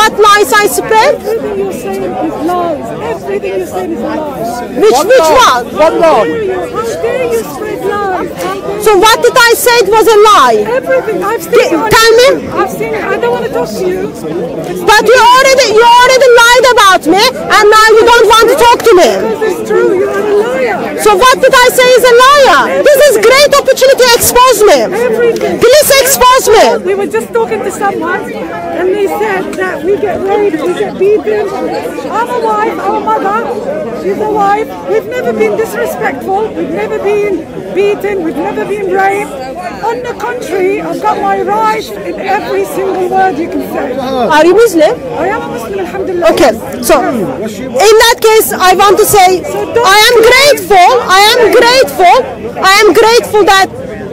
What lies I spread? Everything you're saying is lies. Everything you're saying is lies. Which one? What lie? How dare you spread lies? So what did I say was a lie? Everything I've seen. Tell me. I've seen it. I don't want to talk to you. But you already lied about me, and now you don't want to talk to me. Because it's true. You are a liar. So what did I say is a liar? This is great opportunity to expose me. Everything. Please expose me. We were just talking to someone, and they said that we get raped, we get beaten. I'm a wife, I'm a mother, she's a wife. We've never been disrespectful, we've never been beaten, we've never been raped. On the contrary, I've got my rights in every single word you can say. Are you Muslim? I am a Muslim, alhamdulillah. Okay, so in that case, I want to say, I am grateful that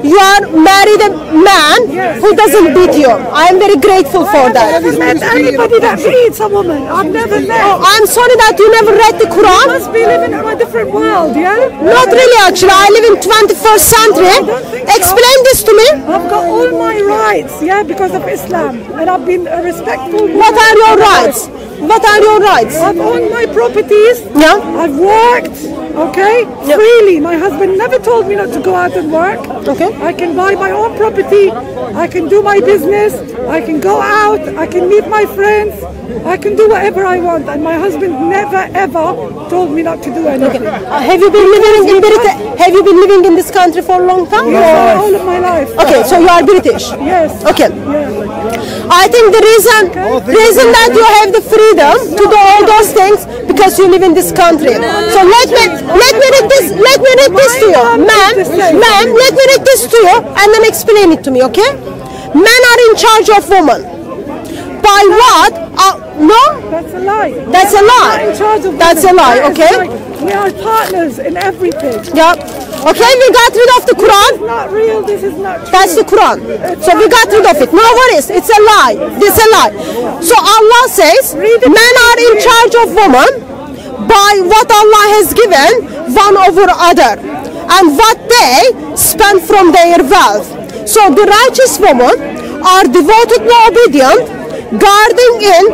you are married a man who doesn't beat you. I am very grateful for that. I haven't met anybody that beats a woman. I've never met. Oh, I'm sorry that you never read the Quran. You must be living in a different world, yeah? Not really, actually. I live in 21st century. Explain this to me. I've got all my rights, yeah, because of Islam. And I've been a respectful woman. What are your rights? What are your rights? I've owned my properties. Yeah. I've worked, okay, freely. My husband never told me not to go out and work. Okay. I can buy my own property. I can do my business. I can go out. I can meet my friends. I can do whatever I want. And my husband never ever told me not to do anything. Okay. Have you been living in this country for a long time? Yes, all of my life. Okay, so you are British. Yes. Okay. Yes. I think the reason that you have the free to do all those things because you live in this country. So let me read this to you, ma'am. Let me read this to you and then explain it to me, okay? Men are in charge of women. By what? No. That's a lie. That's a lie. That's a lie. Okay. We are partners in everything. Yep. Okay, we got rid of the Quran. This is not real, this is not true. That's the Quran. So we got rid of it. No worries, it's a lie. This is a lie. So Allah says, men are in charge of women by what Allah has given one over other and what they spend from their wealth. So the righteous women are devotedly obedient, guarding in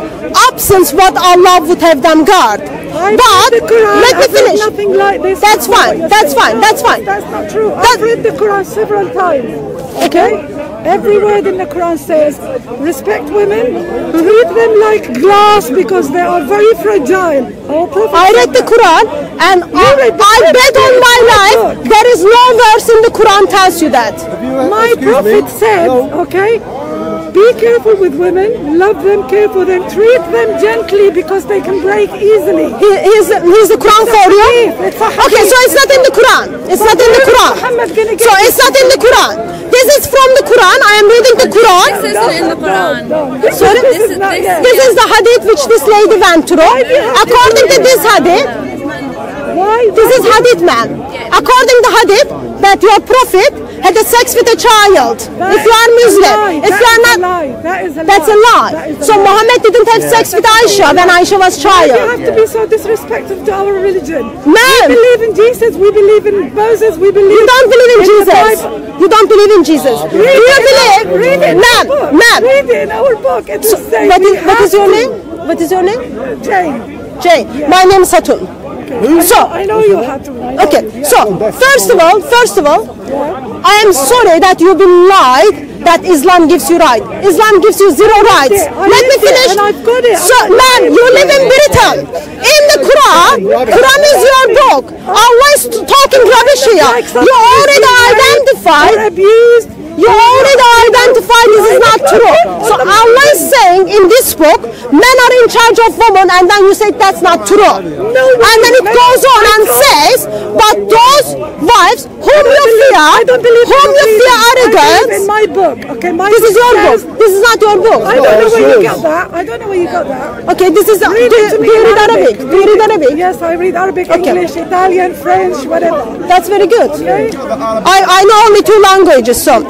absence what Allah would have them guard. But let me finish. Nothing like this. That's fine. That's fine. That's fine. That's not true. I've read the Quran several times. Okay? Every word in the Quran says, respect women, treat them like glass because they are very fragile. I read the Quran and I bet on my life there is no verse in the Quran tells you that. My Prophet said, okay, be careful with women, love them, care for them, treat them gently because they can break easily. Here's the Quran for you? Okay, so it's not in the Quran. It's not in the Quran. So it's not in the Quran. This is from the Quran. I am reading the Quran. This isn't in the Quran. Sorry? This is the hadith which this lady went through. According to this hadith, this is hadith, man. According to the hadith, that your Prophet had a sex with a child. If you are Muslim, if you are not, that's a lie. So Muhammad didn't have sex with Aisha when Aisha was child. You have to be so disrespectful to our religion. Man, we believe in Jesus. We believe in Moses. We believe. You don't believe in Jesus. You don't believe in Jesus. You believe. Read it. Man. Read it in our book. It will say. What is your name? What is your name? Jane. Jane. My name is Hatun. So I know you have to. Okay, so first of all, I am sorry that you've been lied that Islam gives you right. Islam gives you zero rights. Let me finish. So, man, you live in Britain. In the Quran, Quran is your book. Always talking rubbish here. You already identified. You already identified this is not true. So Allah is saying in this book, men are in charge of women, and then you say that's not true. And then it goes on and says, but those wives whom you fear are against. In my book, okay, this is your book. This is not your book. I don't know where you got that. I don't know where you got that. Okay, this is. Do you read Arabic? Do you read Arabic? Yes, I read Arabic, English, Italian, French, whatever. That's very good. Okay. I know only two languages, so.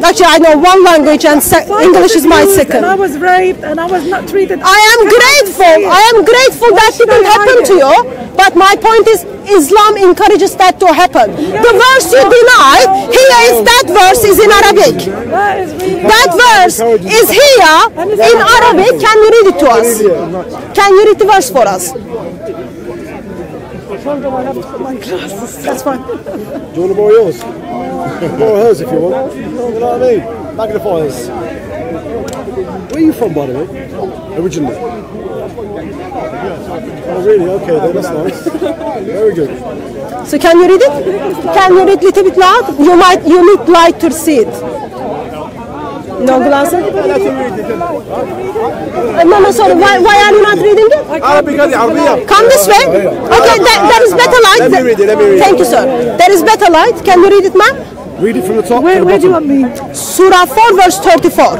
Actually, I know one language and English is my second. And I was raped and I was not treated. I am grateful. I am grateful that didn't happen to you. But my point is, Islam encourages that to happen. The verse you deny, here is that verse is in Arabic. That verse is here in Arabic. Can you read it to us? Can you read the verse for us? That's fine. Do you want to borrow yours? Borrow hers if you want. You know what I mean? Magnifiers. Where are you from, by the way? Originally? Oh, really? Okay, then that's nice. Very good. So can you read it? Can you read a little bit loud? You need light to see it. No glasses? No, sorry. Why are you not reading it? Come this way. Okay, there is better light. Let me read it, let me read it. Thank you, sir. There is better light. Can you read it, ma'am? Read it from the top. Where do you want me? Surah 4, verse 34.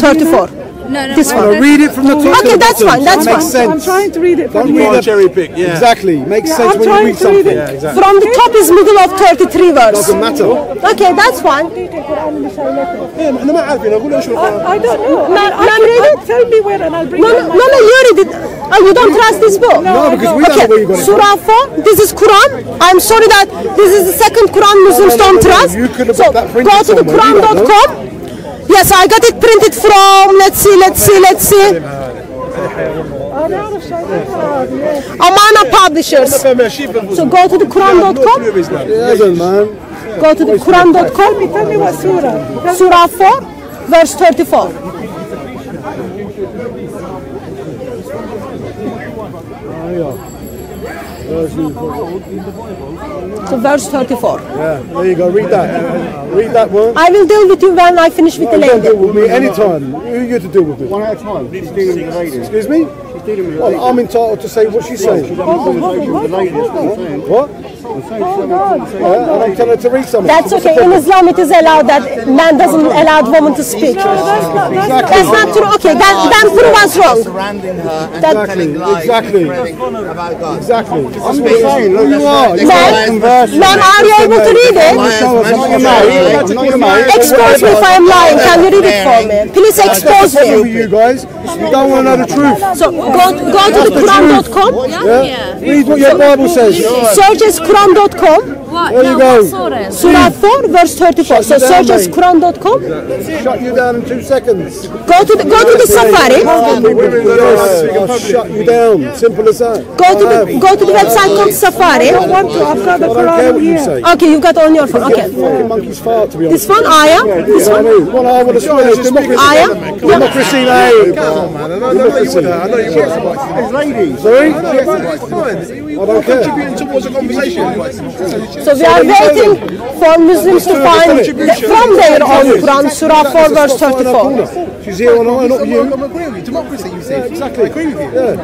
34. No, this one. Read it from the top. Okay, that's fine. That's fine. Sense. I'm trying to read it. From don't cherry pick. Yeah. Exactly. Makes sense I'm when you read something. Yeah, exactly. From the top is middle of 33 verse. Doesn't matter. Okay, that's fine. I don't know. Ma'am, tell me where, and I'll bring. No, you read it. Oh, you don't trust this book? No, because we don't know where you got it. Surah 4, this is Quran. I'm sorry that this is the second Quran Muslims don't trust. You could have got that printed somewhere. So go to the Quran.com. Yes, I got it printed from, let's see. Amana Publishers. So go to the Quran.com. Go to the Quran.com. Tell me what surah. Surah 4, verse 34. So verse 34. Yeah, there you go. Read that. Read that one. I will deal with you when I finish with the lady. You don't deal with me any time. Who are you to deal with me? One at a time. She's dealing with the lady. Excuse me? She's dealing with the lady. Well, I'm entitled to say what she's saying. What? And I'm telling her to read something. That's okay. In Islam, it is allowed that man doesn't allow woman to speak. No, that's not true. Okay, then prove us wrong. Surrounding her and telling lies. Exactly. I'm saying, no, you are. Ma'am, are you able to read it? Expose me if I am lying. Can you read it for me? Please expose me. You guys, you don't want to know the truth. So go to the Quran.com. Yeah. Read what your Bible says. Search as Quran.com. There you go. Surah 4, verse 34. So search as Quran.com. Shut you down in 2 seconds. Go to the Safari. I'll shut you down. Simple as that. Go to the website called Safari. Okay, you've got on your phone. Okay. To be this one, Aya? Yeah, this one? Well, I want to swear it's democracy. Aya? Democracy, yeah. Come on, man. I know you would. Sorry? I don't care. So we are waiting for Muslims to find from their own Quran, Surah 4, verse 34. She's here or not you. I'm agreeing with you. Democracy, you say. Exactly. I agree with you. Yeah.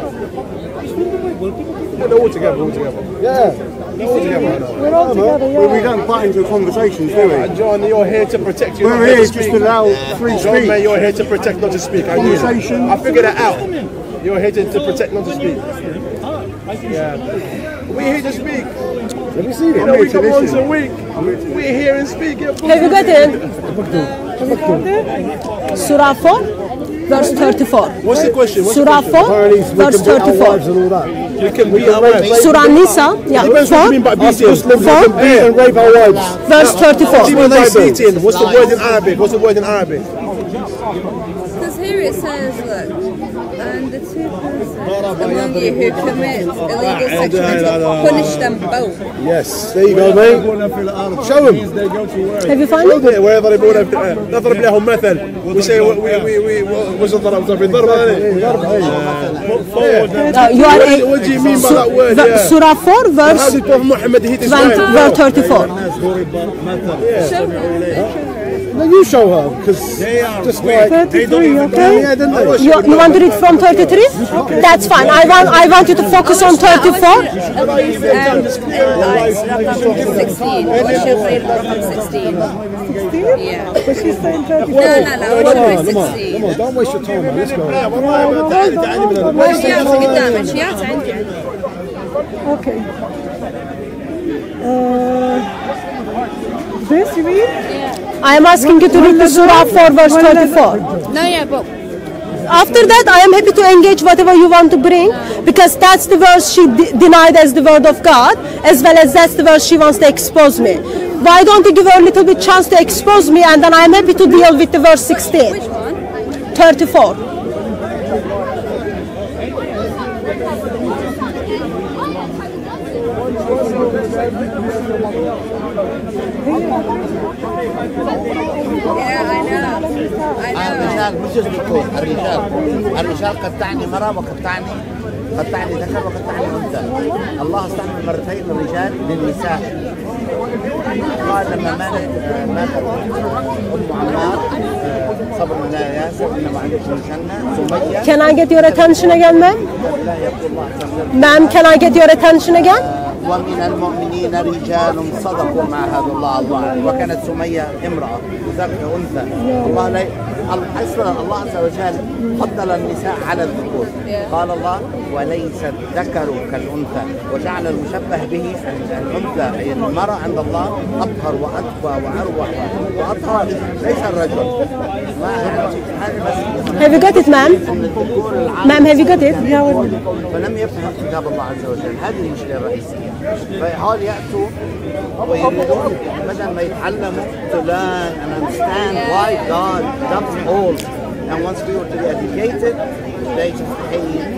They're all together, Yeah. We're all together, yeah. We don't butt into conversations, do we? And John, you're here to protect. We're here to just allow free speech. John, you're here to protect, not to speak. I figured it out. You're here to protect, not to speak. Yeah. We're here to speak. Let me see it. Once a week. We're here and speak. Have you got it? Surah 4? Verse 34. What's the question? Surah 4, verse 34. You can be our wives. Surah Nisa, yeah. 4, verse 34. What's the word in Arabic? Because here it says, look, and the two persons among you who commit illegal sexual acts, punish them both. Yes, there you go, mate. Show them. Have you found it? Wherever they brought them, that's what they have method. We say what do you mean by that word? Surah 4, verse 34. No, you show her, because they are just like 33, okay? Yeah, you want to read from 33? Okay. That's fine. I want you to focus on 34. Yeah. But she's saying 34. No, don't waste your time. Let's go. Okay. This you mean? Yeah. I am asking you to read the Surah 4, verse 34. No, yeah, but after that, I am happy to engage whatever you want to bring, because that's the verse she denied as the word of God, as well as that's the verse she wants to expose me. Why don't you give her a little bit chance to expose me, and then I'm happy to deal with the verse 16. Which one? 34. Yeah, I know. الرجال مش يسلكون، الرجال قطعني مرة وقطعني ذكر وقطعني أنثى. الله استعمل مرتين الرجال للنساء. قال لما ماتت أم عمار صبر لا ياسر إنما عندك الجنة سمية. Can I get your attention again, ma'am? Ma'am, can I get your attention again? ومن المؤمنين رجال صدقوا مع هذا الله وكانت سمية امرأة وذلك أنثى الله لا أصلا الله عز وجل فضل النساء على الذكور قال الله وليس الذكر كالأنثى وجعل المشبه به الأنثى أي المرأة عند الله أطهر وأطفى وأروع وأطهر ليس الرجل Have you got it, ma'am? Ma'am, have you got it? فلم يفهم كتاب الله عز وجل هذه المشكلة الرئيسية فهؤلاء يأتوا ويريدون بدل ما يتعلموا to learn and understand why God loves all and wants people to be educated they just hate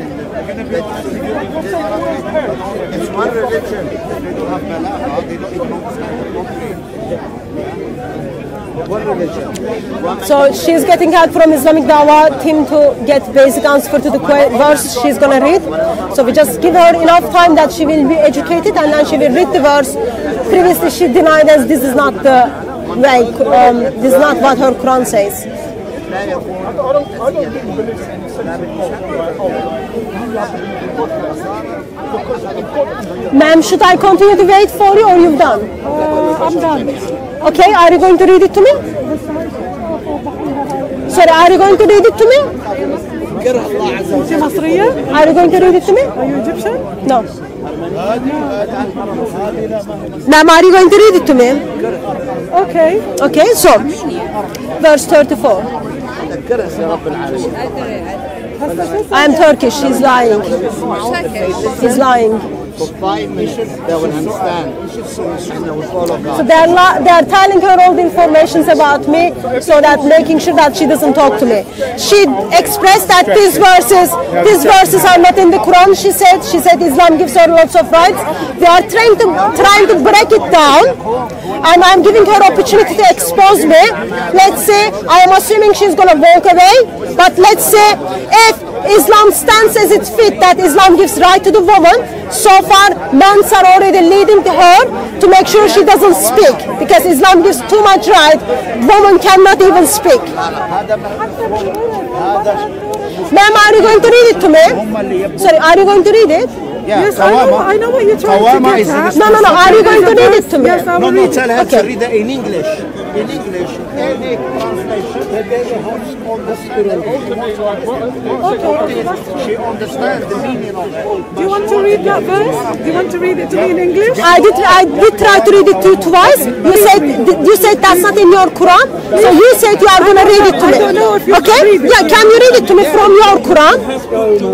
it's one religion they don't have balance they don't one religion so she's getting help from Islamic Dawah team to get basic answer to the verse she's gonna read so we just give her enough time that she will be educated and then she will read the verse previously she denied us this is not the way this is not what her Quran says Ma'am, should I continue to wait for you or you've done? I'm done. Okay, are you going to read it to me? Sorry, are you going to read it to me? Are you going to read it to me? Are you Egyptian? No. Ma'am, are you going to read it to me? Okay. Okay, so, verse 34. I am Turkish, she's lying. He's lying. So they are telling her all the information about me, so that making sure that she doesn't talk to me. She expressed that these verses are not in the Quran, she said Islam gives her lots of rights. They are trying to break it down. And I'm giving her opportunity to expose me. Let's say, I am assuming she's going to walk away, but let's say if Islam stands as it's fit that Islam gives right to the woman, so far men are already leading to her to make sure she doesn't speak because Islam gives too much right, woman cannot even speak. Ma'am, are you going to read it to me? Sorry, are you going to read it? Yeah, yes, I know what you're trying to get. No, are you going to read it to me? Yes, I will read it. Tell her to read it in English. In English, any translation that they hold the spirit. Okay. She understands the meaning of it. Do you want to read that verse? Do you want to read it to me in English? I did try to read it to you twice. You said that's not in your Quran. So you said you are going to read it to me. I don't know if you okay? Read it. Yeah, can you read it to me from your Quran?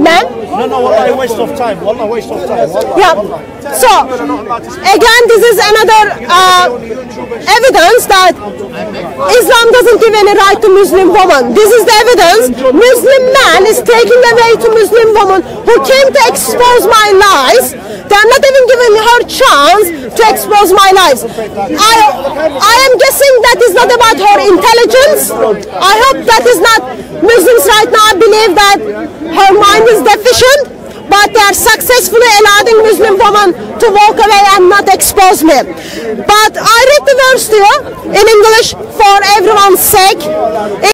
Ma'am? No, wallah, a waste of time. Wallah, waste of time. Wallah, yeah. Wallah. So, again, this is another evidence that Islam doesn't give any right to Muslim woman. This is the evidence. Muslim man is taking away to Muslim woman who came to expose my lies. They are not even giving her chance to expose my lies. I am guessing that is not about her intelligence. I hope that is not. Muslims right now believe that her mind is deficient. But they are successfully allowing Muslim women to walk away and not expose me. But I read the verse to you in English for everyone's sake.